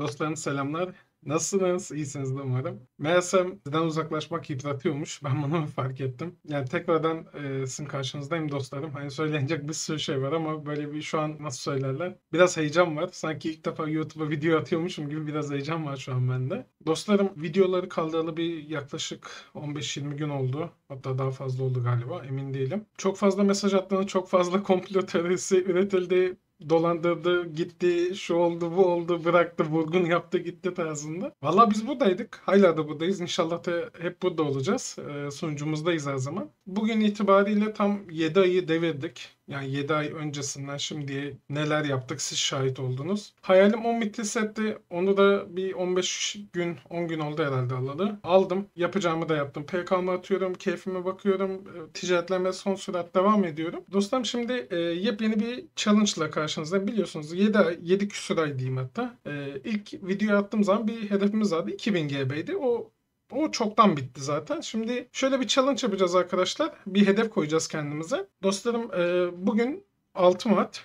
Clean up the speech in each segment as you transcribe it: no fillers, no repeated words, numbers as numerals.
Dostlarım selamlar. Nasılsınız? İyisiniz de umarım. Meğersem sizden uzaklaşmak yıpratıyormuş. Ben bunu fark ettim. Yani tekrardan sizin karşınızdayım dostlarım. Hani söylenecek bir sürü şey var ama böyle bir şu an nasıl söylerler? Biraz heyecan var. Sanki ilk defa YouTube'a video atıyormuşum gibi biraz heyecan var şu an bende. Dostlarım videoları kaldıralı bir yaklaşık 15-20 gün oldu. Hatta daha fazla oldu galiba. Emin değilim. Çok fazla mesaj attığını, çok fazla komplo teorisi üretildi. Dolandırdı, gitti, şu oldu, bu oldu, bıraktı, vurgun yaptı, gitti tarzında. Valla biz buradaydık. Hala da buradayız. İnşallah da hep burada olacağız. Sunucumuzdayız her zaman. Bugün itibariyle tam 7 ayı devirdik. Yani 7 ay öncesinden şimdiye neler yaptık siz şahit oldunuz. Hayalim 10 mitis etti. Onu da bir 10 gün oldu herhalde alalı. Aldım. Yapacağımı da yaptım. PK'mı atıyorum. Keyfime bakıyorum. Ticaretlerime son sürat devam ediyorum. Dostlarım şimdi yepyeni bir challenge ile karşınızda. Biliyorsunuz 7 küsur ay diyeyim hatta. İlk videoyu attığım zaman bir hedefimiz vardı. 2000 GB'ydi. O çoktan bitti zaten. Şimdi şöyle bir challenge yapacağız arkadaşlar. Bir hedef koyacağız kendimize. Dostlarım bugün 6 Mart.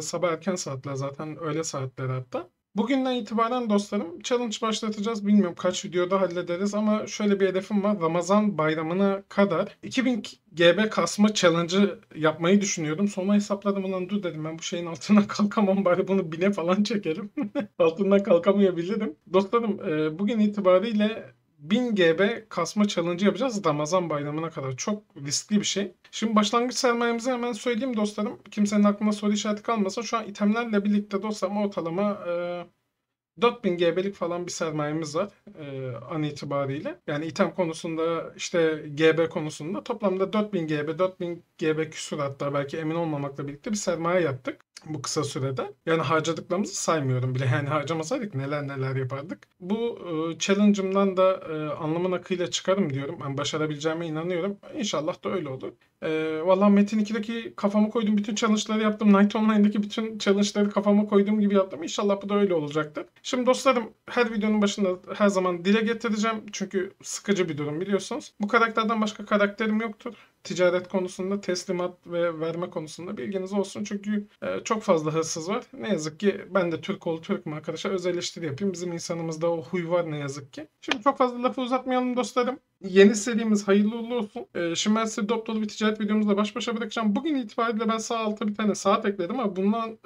Sabah erken saatler zaten. Öğle saatleri hatta. Bugünden itibaren dostlarım challenge başlatacağız. Bilmiyorum kaç videoda hallederiz ama şöyle bir hedefim var. Ramazan bayramına kadar 2000 GB kasma challenge'ı yapmayı düşünüyordum. Sonra hesapladım ulan dur dedim ben bu şeyin altına kalkamam bari bunu 1000'e falan çekerim. Altından kalkamayabilirim. Dostlarım bugün itibariyle 1000 GB kasma challenge yapacağız Ramazan bayramına kadar. Çok riskli bir şey. Şimdi başlangıç sermayemizi hemen söyleyeyim dostlarım. Kimsenin aklına soru işareti kalmasın. Şu an itemlerle birlikte dostlarım ortalama 4000 GB'lik falan bir sermayemiz var an itibariyle. Yani item konusunda işte GB konusunda toplamda 4000 GB, 4000 GB küsur hatta belki emin olmamakla birlikte bir sermaye yaptık bu kısa sürede. Yani harcadıklarımızı saymıyorum bile. Yani harcamasaydık neler yapardık. Bu challenge'ımdan da anlamın akıyla çıkarım diyorum. Yani başarabileceğime inanıyorum. İnşallah da öyle olur. Vallahi Metin 2'deki kafama koyduğum bütün challenge'ları yaptım. Night Online'daki bütün challenge'ları kafama koyduğum gibi yaptım. İnşallah bu da öyle olacaktır. Şimdi dostlarım her videonun başında her zaman dile getireceğim. Çünkü sıkıcı bir durum biliyorsunuz. Bu karakterden başka karakterim yoktur. Ticaret konusunda, teslimat ve verme konusunda bilginiz olsun. Çünkü çok fazla hırsız var. Ne yazık ki ben de Türk'üm arkadaşlar. Öz eleştiri yapayım. Bizim insanımızda o huy var ne yazık ki. Şimdi çok fazla lafı uzatmayalım dostlarım. Yeni serimiz hayırlı uğurlu olsun. Şimdi ben size dop dolu bir ticaret videomuzla baş başa bırakacağım. Bugün itibariyle ben sağ alta bir tane saat ekledim ama bundan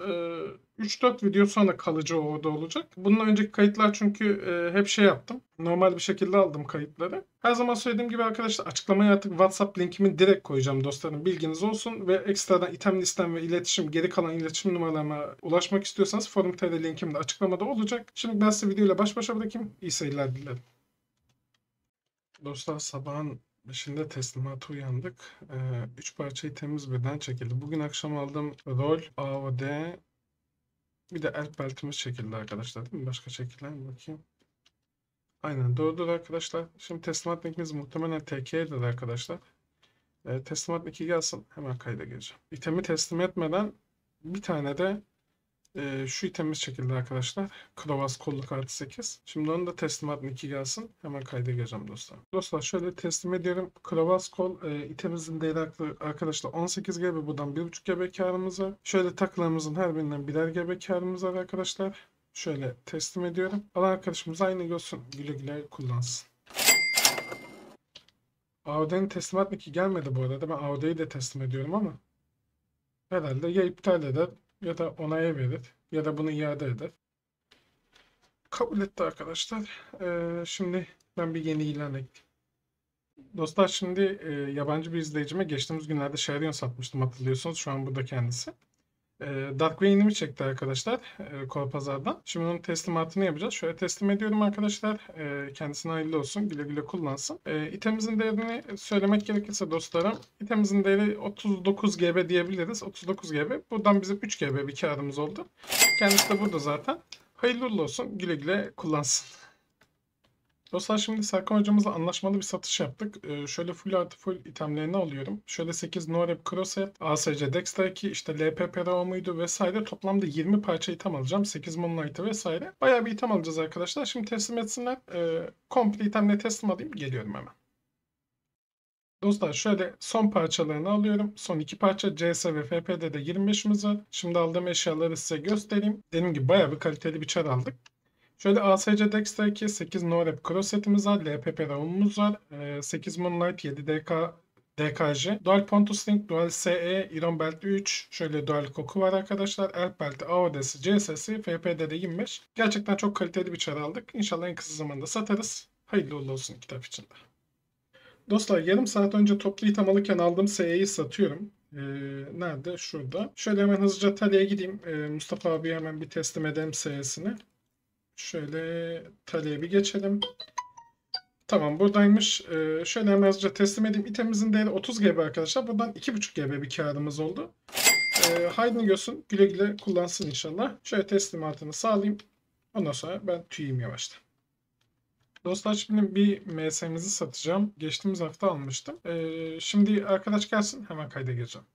3-4 video sonra kalıcı orada olacak. Bundan önceki kayıtlar çünkü hep şey yaptım. Normal bir şekilde aldım kayıtları. Her zaman söylediğim gibi arkadaşlar açıklamaya artık WhatsApp linkimi direkt koyacağım dostlarım. Bilginiz olsun ve ekstradan item listem ve iletişim geri kalan iletişim numaralarıma ulaşmak istiyorsanız forum.tr linkim de açıklamada olacak. Şimdi ben size videoyla baş başa bırakayım. İyi seyirler dilerim. Dostlar sabahın 5'inde teslimata uyandık. 3 parça itemiz birden çekildi. Bugün akşam aldığım rol, AOD bir de el beltimiz çekildi arkadaşlar değil mi? Başka çekilen bakayım. Aynen doğrudur arkadaşlar. Şimdi teslimat linkimiz muhtemelen TK'dir arkadaşlar. Teslimat linki gelsin. Hemen kayda gireceğim. İtemi teslim etmeden bir tane de şu itemimiz çekildi arkadaşlar. Krovas kolluk artı 8. Şimdi onu da teslimat linki gelsin. Hemen kayda gireceğim dostlar. Dostlar şöyle teslim ediyorum. Krovas kol itemimizin değeri arkadaşlar 18 GB. Buradan 1.5 GB karımız var. Şöyle takılarımızın her birinden birer GB karımız var arkadaşlar. Şöyle teslim ediyorum. Alan arkadaşımız aynı görsün. Güle güle kullansın. AOD'nin teslimat linki gelmedi bu arada. Ben AOD'yi de teslim ediyorum ama herhalde ya iptal eder ya da onaya verir ya da bunu iade eder. Kabul etti arkadaşlar. Şimdi ben bir yeni ilan ekleyeyim. Dostlar şimdi yabancı bir izleyicime geçtiğimiz günlerde Sherion satmıştım hatırlıyorsunuz. Şu an burada kendisi. Dark Vayne'imi çekti arkadaşlar Korpazar'dan. Şimdi onun teslimatını yapacağız. Şöyle teslim ediyorum arkadaşlar. Kendisine hayırlı olsun. Güle güle kullansın. İtemimizin değerini söylemek gerekirse dostlarım. İtemimizin değeri 39 GB diyebiliriz. 39 GB. Buradan bizim 3 GB bir karımız oldu. Kendisi de burada zaten. Hayırlı uğurlu olsun. Güle güle kullansın. Dostlar şimdi Serkan hocamızla anlaşmalı bir satış yaptık. Şöyle full artı full itemlerini alıyorum. Şöyle 8 Norep Crosset, ASC Dexter 2, işte LP Perao muydu vesaire. Toplamda 20 parça item alacağım. 8 Moonlight'ı vesaire. Bayağı bir item alacağız arkadaşlar. Şimdi teslim etsinler. Komple itemle teslim alayım. Geliyorum hemen. Dostlar şöyle son parçalarını alıyorum. Son 2 parça CS ve FP'de de 25'imiz var. Şimdi aldığım eşyaları size göstereyim. Dediğim gibi bayağı bir kaliteli bir çar aldık. Şöyle ASC Dex'teki 8 NoRep Cross setimiz var. LPP Rav'umuz var. 8 Moonlight, 7 DKJ. Dual Pontus String, Dual SE, Iron Belt 3. Şöyle Dual Koku var arkadaşlar. Elf Belt'i, AOD'si, CS'si, FPD'de 25. Gerçekten çok kaliteli bir çare aldık. İnşallah en kısa zamanda satarız. Hayırlı uğurlu olsun kitap için de. Dostlar, yarım saat önce toplu item alırken aldığım SE'yi satıyorum. Nerede? Şurada. Şöyle hemen hızlıca Tali'ye gideyim. Mustafa abiye hemen bir teslim edelim SE'sini. Şöyle Tali'ye bir geçelim. Tamam, buradaymış. Şöyle hemen hızlıca teslim edeyim. İtemimizin değeri 30 GB arkadaşlar. Buradan 2,5 GB bir karımız oldu. Haydını görsün. Güle güle kullansın inşallah. Şöyle teslimatını sağlayayım. Ondan sonra ben tüyeyim yavaştan. Dostlar, şimdi bir MS'mizi satacağım. Geçtiğimiz hafta almıştım. Şimdi arkadaş gelsin. Hemen kayda gireceğim.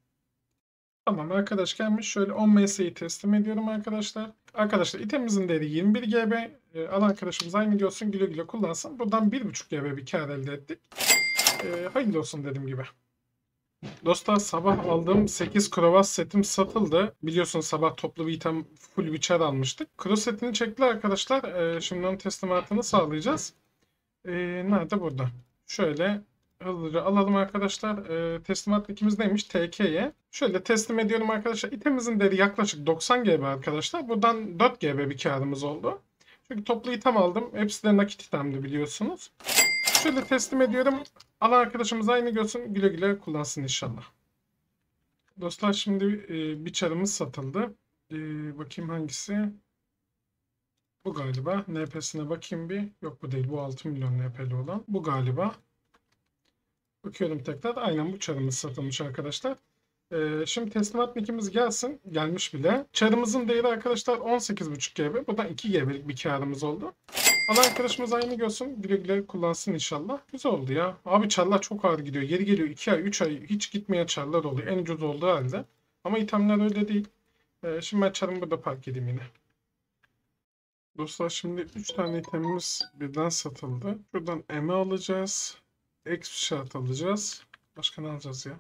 Tamam, arkadaş gelmiş. Şöyle 10 MS'yi teslim ediyorum arkadaşlar. Arkadaşlar itemimizin değeri 21 GB. Al arkadaşımız aynı diyorsun. Güle güle kullansın. Buradan 1,5 GB bir kar elde ettik. Hayırlı olsun dediğim gibi. Dostlar, sabah aldığım 8 Krovas setim satıldı. Biliyorsunuz sabah toplu bir item full biçer almıştık. Krovas setini çektiler arkadaşlar. Şimdi onun teslimatını sağlayacağız. Nerede? Burada. Şöyle hızlıca alalım arkadaşlar. Teslimat ikimiz neymiş? TK'ye. Şöyle teslim ediyorum arkadaşlar. İtemimizin değeri yaklaşık 90 GB arkadaşlar. Buradan 4 GB bir karımız oldu. Çünkü toplu item aldım. Hepsi de nakit itemdi biliyorsunuz. Şöyle teslim ediyorum. Al arkadaşımız aynı görsün. Güle güle kullansın inşallah. Dostlar, şimdi bir çarımız satıldı. Bakayım hangisi? Bu galiba. NP'sine bakayım bir. Yok, bu değil. Bu 6 milyon NP'li olan. Bu galiba. Bakıyorum tekrar. Aynen bu çarımız satılmış arkadaşlar. Şimdi teslimat linkimiz gelsin. Gelmiş bile. Çarımızın değeri arkadaşlar 18,5 GB. Buradan 2 GB'lik bir karımız oldu. Allah arkadaşımız aynı görsün. Güle güle kullansın inşallah. Güzel oldu ya. Abi çarlar çok ağır gidiyor. Geri geliyor 2 ay 3 ay hiç gitmeyen çarlar oluyor. En ucuz olduğu halde. Ama itemler öyle değil. Şimdi ben çarımı burada park edeyim yine. Dostlar, şimdi 3 tane itemimiz birden satıldı. Şuradan M alacağız. X şart alacağız. Başka ne alacağız ya?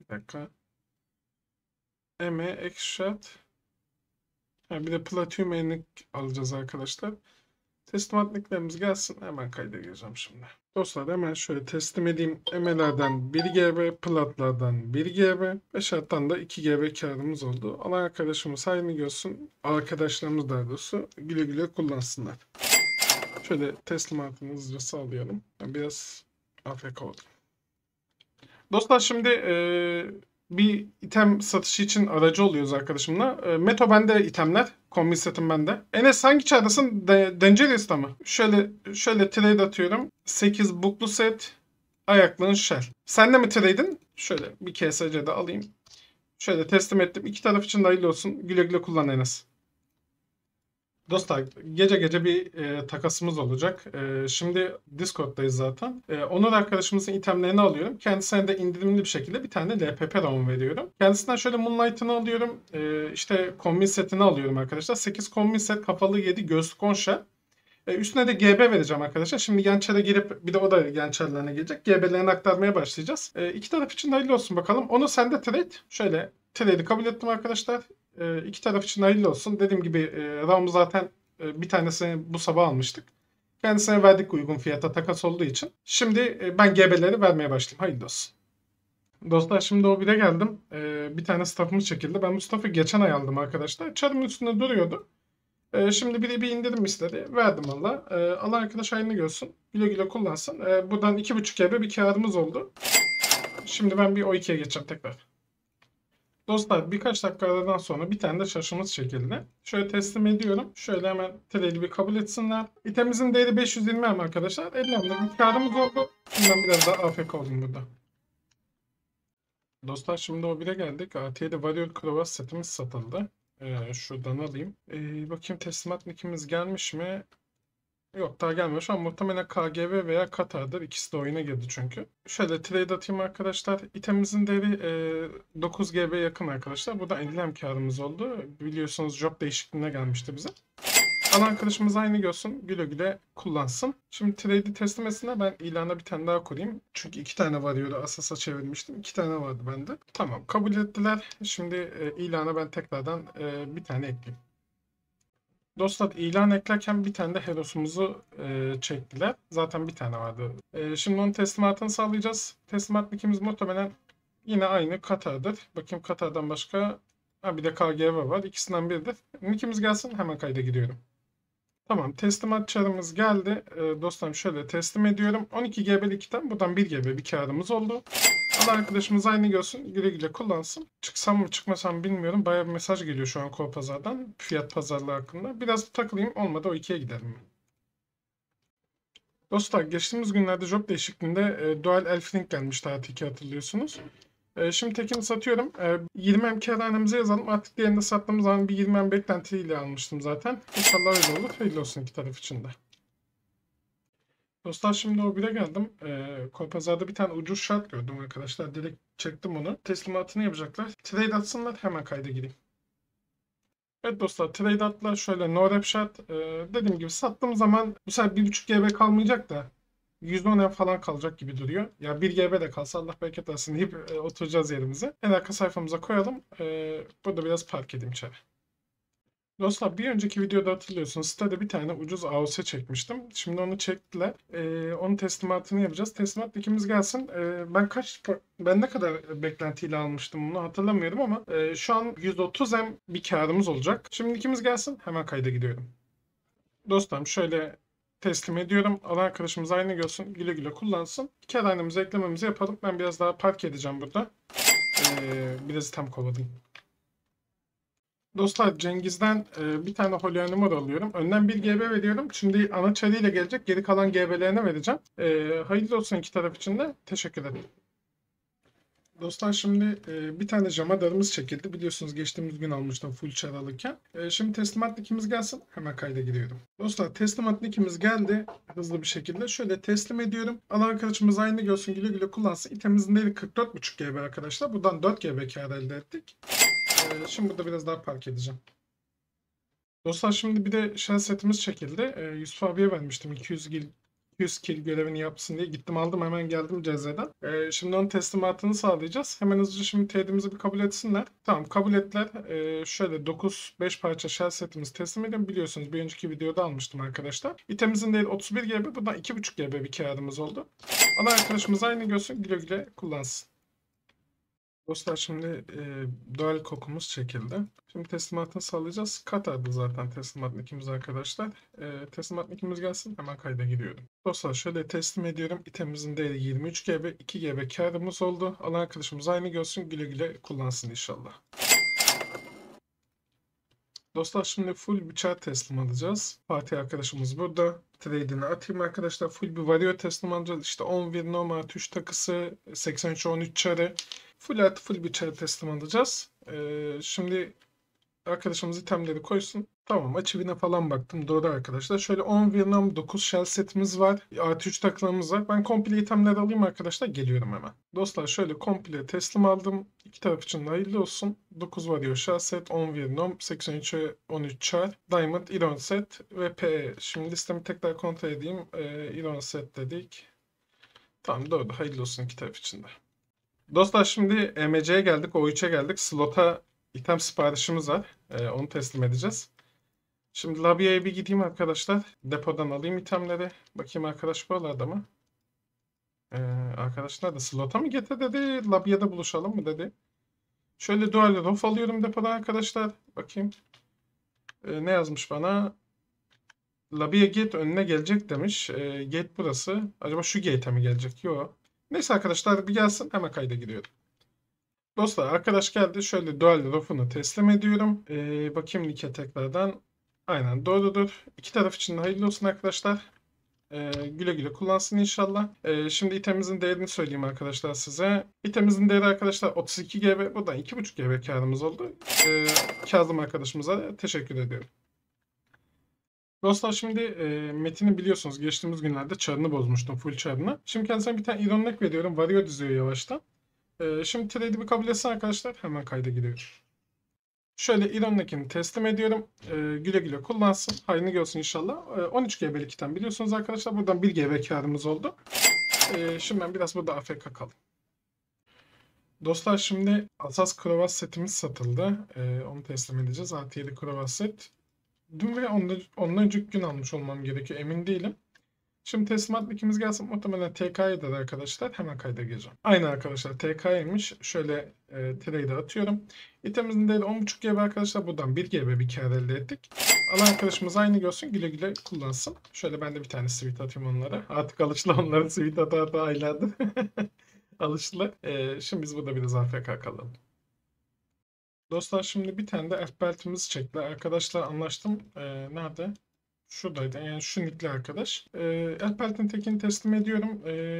Bir dakika. M, X şart. Bir de Platinum enlik alacağız arkadaşlar. Teslimat linklerimiz gelsin. Hemen kayda gireceğim şimdi. Dostlar, hemen şöyle teslim edeyim. ML'lerden 1 GB, platlardan 1 GB, 5'erden da 2 GB karımız oldu. Alan arkadaşımız hayırlı görsün. Arkadaşlarımız daha doğrusu güle güle kullansınlar. Şöyle teslimatını hızlıca sağlayalım. Biraz afk oldu. Dostlar, şimdi bir item satışı için aracı oluyoruz arkadaşımla. Meto bende itemler. Kombi setim bende. Enes, hangi çağdasın? Dangerous'ta mı? Şöyle trade atıyorum. 8 buklu set. Ayaklığın shell. Sen de mi trade'in? Şöyle bir KSC'de alayım. Şöyle teslim ettim. İki taraf için de hayırlı olsun. Güle güle kullan Enes. Dostlar, gece gece bir takasımız olacak. Şimdi Discord'dayız zaten. Onur arkadaşımızın itemlerini alıyorum. Kendisine de indirimli bir şekilde bir tane LPP round veriyorum. Kendisinden şöyle Moonlight'ını alıyorum. İşte kombin setini alıyorum arkadaşlar. 8 kombin set, kapalı 7 gözlük 10 şer. Üstüne de GB vereceğim arkadaşlar. Şimdi gençlere girip bir de o da gençlerine gelecek. GB'lerini aktarmaya başlayacağız. İki taraf için hayırlı olsun bakalım. Onu sende trade. Şöyle trade'i kabul ettim arkadaşlar. İki taraf için hayırlı olsun. Dediğim gibi Ram'ı zaten bir tanesini bu sabah almıştık. Kendisine verdik uygun fiyata, takas olduğu için. Şimdi ben GB'leri vermeye başlayayım. Hayırlı olsun. Dostlar, şimdi o bile geldim. Bir tane staff'ımız çekildi. Ben Mustafa geçen ay aldım arkadaşlar. Çarımın üstünde duruyordu. Şimdi biri bir indirim istedi. Verdim valla. Allah arkadaş hayırlı görsün. Güle güle kullansın. Buradan 2,5 GB bir karımız oldu. Şimdi ben bir O2'ye geçeceğim tekrar. Dostlar, birkaç dakika aradan sonra bir tane de şaşımız çekildi. Şöyle teslim ediyorum. Şöyle hemen TL'yi bir kabul etsinler. İtemimizin değeri 520 hem arkadaşlar. 50 hem de bir karımız oldu. Bundan biraz daha afk oldum burada. Dostlar, şimdi o bire geldik. AT'de Warrior Krovas setimiz satıldı. Şuradan alayım. Bakayım teslimat linkimiz gelmiş mi? Yok, daha gelmiyor. Şu an muhtemelen KGV veya Katar'dır. İkisi de oyuna girdi çünkü. Şöyle trade atayım arkadaşlar. İtemimizin değeri 9 GB yakın arkadaşlar. Burada 50 karımız oldu. Biliyorsunuz job değişikliğine gelmişti bize. Ana arkadaşımız aynı görsün. Güle güle kullansın. Şimdi trade'i teslim etsinler. Ben ilana bir tane daha koyayım. Çünkü 2 tane var yolu Asas'a çevirmiştim. 2 tane vardı bende. Tamam, kabul ettiler. Şimdi ilana ben tekrardan bir tane ekleyeyim. Dostlar ilan eklerken bir tane de Heros'umuzu çektiler. Zaten bir tane vardı. Şimdi onun teslimatını sağlayacağız. Teslimat linkimiz muhtemelen yine aynı Katar'dır. Bakayım Katar'dan başka bir de KGV var. İkisinden biridir. Linkimiz gelsin, hemen kayda giriyorum. Tamam, teslimat çarımız geldi. Dostlarım şöyle teslim ediyorum. 12 GB'lik item, buradan 1 GB bir karımız oldu. Allah arkadaşımız aynı görsün, güle güle kullansın. Çıksam mı çıkmasam bilmiyorum. Bayağı bir mesaj geliyor şu an Kor Pazar'dan fiyat pazarlığı hakkında. Biraz takılayım, olmadı o ikiye gidelim. Dostlar geçtiğimiz günlerde job değişikliğinde Dual Elf Link gelmişti, artık hatırlıyorsunuz. Şimdi tekini satıyorum. 20 MK hanemize yazalım. Artık diğerinde sattığımız zaman bir 20 MK beklentiyle almıştım zaten. İnşallah öyle olur. Hayırlı olsun iki taraf için de. Dostlar şimdi o bile geldim. Korpazar'da bir tane ucuz şart gördüm arkadaşlar. Direkt çektim onu. Teslimatını yapacaklar. Trade atsınlar, hemen kayda gireyim. Evet dostlar, trade atlar. Şöyle no rap şart. Dediğim gibi sattığım zaman bu sefer 1.5 GB kalmayacak da %10 falan kalacak gibi duruyor. Ya 1 GB de kalsa Allah bereket versin deyip oturacağız yerimize. En arka sayfamıza koyalım. Burada biraz park edeyim içeri. Dostlar bir önceki videoda hatırlıyorsunuz. Sitede bir tane ucuz AOS çekmiştim. Şimdi onu çektiler. Onun teslimatını yapacağız. Teslimat linkimiz gelsin. Ben ne kadar beklentiyle almıştım bunu hatırlamıyorum ama şu an %30 bir karımız olacak. Şimdi linkimiz gelsin. Hemen kayda gidiyorum. Dostlarım şöyle teslim ediyorum. Alan arkadaşımız aynı görsün. Güle güle kullansın. Kar aynamızı eklememizi yapalım. Ben biraz daha park edeceğim burada. Biraz tam kovalayayım. Dostlar Cengiz'den bir tane holya numara alıyorum. Önden 1 GB veriyorum. Şimdi ana çarıyla gelecek. Geri kalan GB'lerine vereceğim. Hayırlı olsun iki taraf için de. Teşekkür ederim. Dostlar şimdi bir tane jamadarımız çekildi. Biliyorsunuz geçtiğimiz gün almıştım full çar alırken. Şimdi teslimat linkimiz gelsin. Hemen kayda giriyorum. Dostlar teslimat linkimiz geldi. Hızlı bir şekilde. Şöyle teslim ediyorum. Alan arkadaşımız aynı görsün, güle güle kullansın. İtemimizin değeri 44.5 GB arkadaşlar. Buradan 4 GB kar elde ettik. Şimdi burada biraz daha park edeceğim. Dostlar şimdi bir de shell setimiz çekildi. Yusuf abiye vermiştim 200 kill görevini yapsın diye. Gittim aldım, hemen geldim CZ'den. Şimdi onun teslimatını sağlayacağız. Hemen hızlıca şimdi TD'mizi bir kabul etsinler. Tamam, kabul ettiler. Şöyle 5 parça shell setimiz teslim edelim. Biliyorsunuz bir önceki videoda almıştım arkadaşlar. İtemimizin değil 31 GB, buradan 2.5 GB bir karımız oldu. Allah arkadaşımız aynı görsün, güle güle kullansın. Dostlar şimdi doğal kokumuz çekildi. Şimdi teslimatını sağlayacağız. Katar'da zaten teslimat linkimiz arkadaşlar. Teslimat linkimiz gelsin. Hemen kayda giriyorum. Dostlar şöyle teslim ediyorum. İtemimizin değeri 23 GB. 2 GB karımız oldu. Alan arkadaşımız aynı görsün. Güle güle kullansın inşallah. Dostlar şimdi full bir çar teslim alacağız. Fatih arkadaşımız burada. Trade'ini atayım arkadaşlar. Full bir varıyor teslim alacağız. İşte 11 Noma, 3 takısı, 83-13 çarı. Full artı full bir çarı teslim alacağız. Şimdi arkadaşımız itemleri koysun. Tamam, açıvine falan baktım. Doğru arkadaşlar. Şöyle 10 Vietnam 9 shell setimiz var. Artı 3 takılarımız var. Ben komple itemleri alayım arkadaşlar. Geliyorum hemen. Dostlar şöyle komple teslim aldım. İki taraf için hayırlı olsun. 9 varıyor shell set. 10 Vietnam. 83'e 13 char. Diamond, iron set ve PE. Şimdi listemi tekrar kontrol edeyim. Iron set dedik. Tamam, doğru. Hayırlı olsun iki taraf için de. Dostlar şimdi MC'ye geldik. O3'e geldik. Slot'a item siparişimiz var. Onu teslim edeceğiz. Şimdi Labia'ya bir gideyim arkadaşlar. Depodan alayım itemleri. Bakayım arkadaş buralarda mı? Arkadaşlar da slota mı getir dedi. Labia'da buluşalım mı dedi. Şöyle dual rof alıyorum depodan arkadaşlar. Bakayım. Ne yazmış bana? Labia gate önüne gelecek demiş. Gate burası. Acaba şu gate'e mi gelecek? Yok. Neyse arkadaşlar bir gelsin. Hemen kayda giriyorum. Dostlar arkadaş geldi. Şöyle dual rofunu teslim ediyorum. Bakayım linke tekrardan. Aynen doğrudur. İki taraf için de hayırlı olsun arkadaşlar. Güle güle kullansın inşallah. Şimdi itemimizin değerini söyleyeyim arkadaşlar size. İtemimizin değeri arkadaşlar 32 GB. Buradan 2.5 GB karımız oldu. Kazım arkadaşımıza teşekkür ediyorum. Dostlar şimdi Metin'i biliyorsunuz geçtiğimiz günlerde çarını bozmuştum. Full çarını. Şimdi kendisine bir tane iron neck veriyorum. Varıyor düzüyor yavaştan. Şimdi trade'i bir kabul etsin arkadaşlar. Hemen kayda giriyorum. Şöyle iron'dakini teslim ediyorum. Güle güle kullansın. Hayrını görsün inşallah. 13 GB'lik item biliyorsunuz arkadaşlar. Buradan 1 GB karımız oldu. Şimdi ben biraz burada AFK kalayım. Dostlar şimdi Asas Krovas setimiz satıldı. Onu teslim edeceğiz. Artı 7 Krovas set. dün ve ondan önceki gün almış olmam gerekiyor. Emin değilim. Şimdi teslimat ikimiz gelsin muhtemelen TK'ya da arkadaşlar hemen kayda gireceğim. Aynı arkadaşlar TK'ymiş. Şöyle trade'e atıyorum. İtemimizin değeri 10.5 GB arkadaşlar. Buradan 1 GB bir kar elde ettik. Alan arkadaşımız aynı görsün. Güle güle kullansın. Şöyle ben de bir tane sweet atayım onlara. Artık alıştılar onlara sweet atar da aylardır. Alıştılar. Şimdi biz burada biraz AFK kalalım. Dostlar şimdi bir tane de F-Belt'imizi çektiler. Arkadaşlar anlaştım. Nerede? Şuradaydı. Yani şu nickli arkadaş. Elpelt'in tekini teslim ediyorum.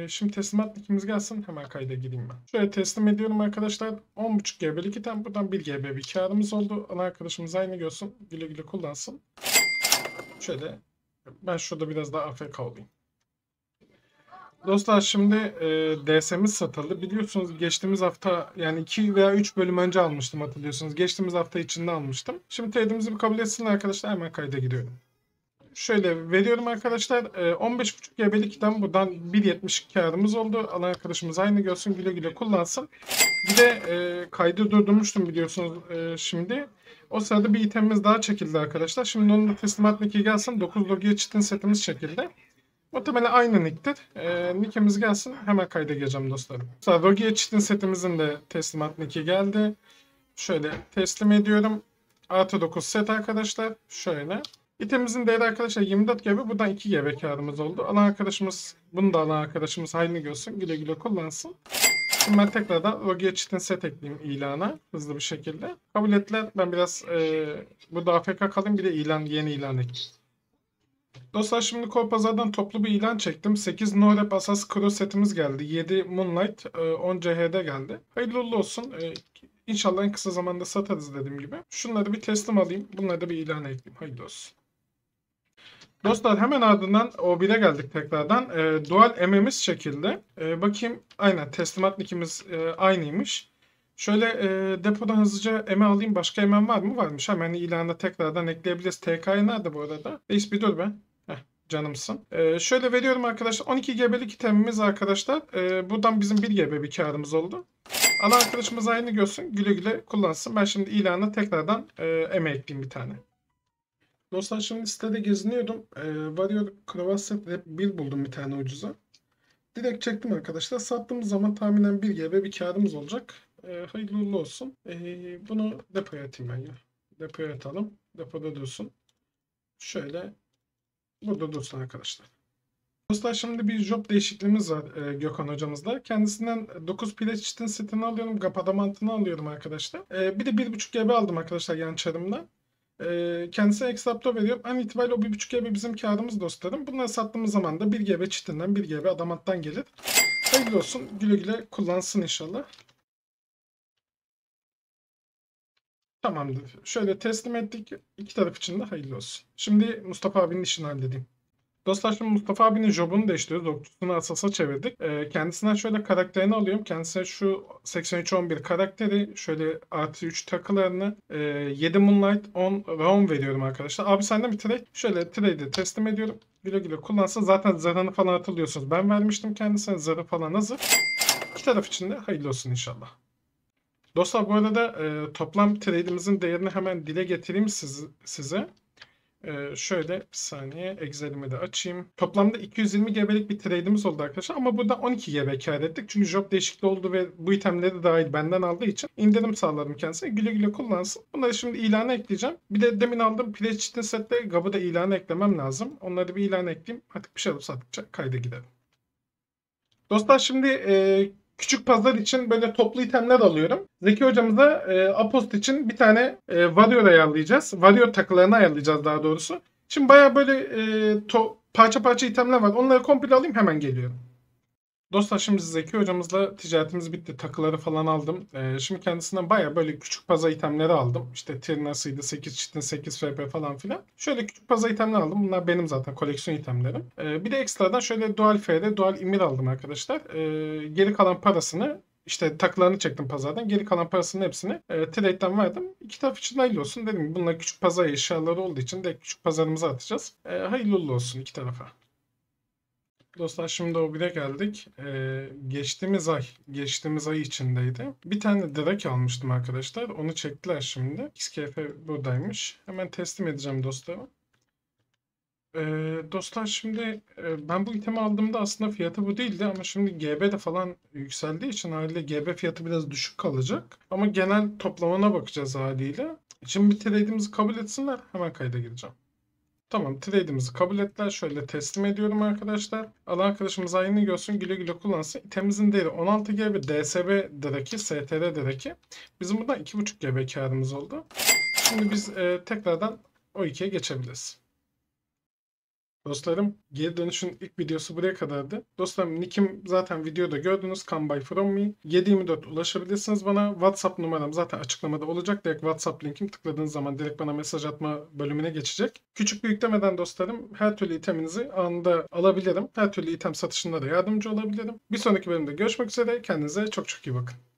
Şimdi teslimat nickimiz gelsin. Hemen kayda gireyim ben. Şöyle teslim ediyorum arkadaşlar. 10.5 GB'lik item. Buradan 1 GB bir karımız oldu. Ana arkadaşımız aynı görsün. Güle güle kullansın. Şöyle. Ben şurada biraz daha AFK olayım. Dostlar şimdi DS'miz satıldı. Biliyorsunuz geçtiğimiz hafta yani 2 veya 3 bölüm önce almıştım hatırlıyorsunuz. Geçtiğimiz hafta içinde almıştım. Şimdi trade'imizi bir kabul etsinler arkadaşlar. Hemen kayda gidiyorum. Şöyle veriyorum arkadaşlar. 15.5 GB'likten buradan 1.72 karımız oldu. Alan arkadaşımız aynı görsün. Güle güle kullansın. Bir de kaydı durdurmuştum biliyorsunuz şimdi. O sırada bir itemimiz daha çekildi arkadaşlar. Şimdi onun da teslimat nicki gelsin. 9 logiye çitin setimiz çekildi. Muhtemelen aynı nicktir. Nickimiz gelsin. Hemen kayda gireceğim dostlarım. Mesela logiye çitin setimizin de teslimat nicki geldi. Şöyle teslim ediyorum. Artı 9 set arkadaşlar. Şöyle. İtemimizin değeri arkadaşlar 24 GB. Buradan 2 GB karımız oldu. Alan arkadaşımız, bunu da alan arkadaşımız hayrını görsün. Güle güle kullansın. Şimdi ben tekrar da Rogier Cheat'in set ekleyeyim ilana. Hızlı bir şekilde. Kabul ettiler. Ben biraz burada AFK kalayım. Bir de yeni ilan ekleyeyim. Dostlar şimdi Korpazar'dan toplu bir ilan çektim. 8 No-Rap Asas Crew setimiz geldi. 7 Moonlight, 10 CHD geldi. Hayırlı uğurlu olsun. İnşallah en kısa zamanda satarız dediğim gibi. Şunları bir teslim alayım. Bunları da bir ilana ekleyeyim. Hayırlı olsun. Dostlar hemen ardından O1'e geldik tekrardan. Dual MM'imiz çekildi. Bakayım aynen teslimat nickimiz aynıymış. Şöyle depodan hızlıca M alayım. Başka M var mı? Varmış. Hemen ilana tekrardan ekleyebiliriz. TK'ya nerede bu arada? Reis bir dur be. Canımsın. Şöyle veriyorum arkadaşlar. 12 GB'lik itemimiz arkadaşlar. Buradan bizim 1 GB bir karımız oldu. Ana arkadaşımız aynı görsün. Güle güle kullansın. Ben şimdi ilana tekrardan M ekleyeyim bir tane. Dostlar şimdi sitede geziniyordum. Warrior Crowset Rap 1 buldum bir tane ucuza. Direkt çektim arkadaşlar. Sattığımız zaman tahminen 1 GB bir karımız olacak. Hayırlı uğurlu olsun. Bunu depoya atayım ben ya. Depoya atalım. Depoda dursun. Şöyle burada dursun arkadaşlar. Dostlar şimdi bir job değişikliğimiz var Gökhan hocamızla. Kendisinden 9 pile çitin setini alıyorum. Gapadamantını alıyorum arkadaşlar. Bir de 1.5 GB aldım arkadaşlar yan çarımla. Kendisine ekstraptör veriyorum. An itibariyle o 1.5 GB bizim kârımız dostlarım. Bunları sattığımız zaman da 1 GB çitinden 1 GB adamanttan gelir. Hayırlı olsun. Güle güle kullansın inşallah. Tamamdır. Şöyle teslim ettik. İki taraf için de hayırlı olsun. Şimdi Mustafa abinin işini halledeyim. Dostlar şimdi Mustafa abinin jobunu değiştiriyoruz. Okçusunu asasa çevirdik. Kendisinden şöyle karakterini alıyorum. Kendisine şu 8311 karakteri, şöyle artı 3 takılarını, 7 Moonlight, 10 Raum veriyorum arkadaşlar. Abi senden bir trade. Şöyle trade'i teslim ediyorum. Güle güle kullansın. Zaten zarını falan hatırlıyorsunuz. Ben vermiştim kendisine. Zarı falan hazır. İki taraf için de hayırlı olsun inşallah. Dostlar bu arada toplam trade'imizin değerini hemen dile getireyim size. Şöyle bir saniye Excel'imi de açayım. Toplamda 220 GB'lik bir trade'imiz oldu arkadaşlar. Ama burada 12 GB kar ettik. Çünkü job değişikliği oldu ve bu itemleri dahil benden aldığı için indirim sağladım kendisine. Güle güle kullansın. Bunları şimdi ilana ekleyeceğim. Bir de demin aldığım Play Cheat'in setle GAB'ı da ilana eklemem lazım. Onları bir ilana ekleyeyim. Artık bir şey alıp sattıkça kayda gidelim. Dostlar şimdi küçük pazar için böyle toplu itemler alıyorum. Zeki hocamıza Apost için bir tane Warrior ayarlayacağız. Warrior takılarını ayarlayacağız daha doğrusu. Şimdi baya böyle parça parça itemler var. Onları komple alayım hemen geliyorum. Dostlar şimdi Zeki hocamızla ticaretimiz bitti. Takıları falan aldım. Şimdi kendisinden baya böyle küçük pazar itemleri aldım. İşte Trinas'ıydı, 8 çitin, 8 FP falan filan. Şöyle küçük pazar itemler aldım. Bunlar benim zaten koleksiyon itemlerim. Bir de ekstradan şöyle Dual F'de Dual Emir aldım arkadaşlar. Geri kalan parasını, işte takılarını çektim pazardan. Geri kalan parasının hepsini trade'den verdim. İki taraf için hayırlı olsun. Dedim ki bunlar küçük pazar eşyaları olduğu için de küçük pazarımıza atacağız. Hayırlı olsun iki tarafa. Dostlar şimdi OB'de geldik. Geçtiğimiz ay içindeydi. Bir tane direk almıştım arkadaşlar. Onu çektiler şimdi. XKF buradaymış. Hemen teslim edeceğim dostlarım. Dostlar şimdi ben bu itemi aldığımda aslında fiyatı bu değildi ama şimdi GB'de falan yükseldiği için haliyle GB fiyatı biraz düşük kalacak. Ama genel toplamına bakacağız haliyle. Şimdi bir trade'imizi kabul etsinler. Hemen kayda gireceğim. Tamam, trade'imizi kabul ettiler. Şöyle teslim ediyorum arkadaşlar. Alan arkadaşımız aynı görsün, güle güle kullansın. İtemimizin değeri 16 GB DSB direki, STR direki. Bizim buradan 2.5 GB karımız oldu. Şimdi biz tekrardan o 2'ye geçebiliriz. Dostlarım, geri dönüşün ilk videosu buraya kadardı. Dostlarım, nickim zaten videoda gördünüz. Come by from me. 7/24 ulaşabilirsiniz bana. WhatsApp numaram zaten açıklamada olacak. Direkt WhatsApp linkim tıkladığınız zaman direkt bana mesaj atma bölümüne geçecek. Küçük büyük demeden dostlarım, her türlü iteminizi anında alabilirim. Her türlü item satışında da yardımcı olabilirim. Bir sonraki bölümde görüşmek üzere. Kendinize çok çok iyi bakın.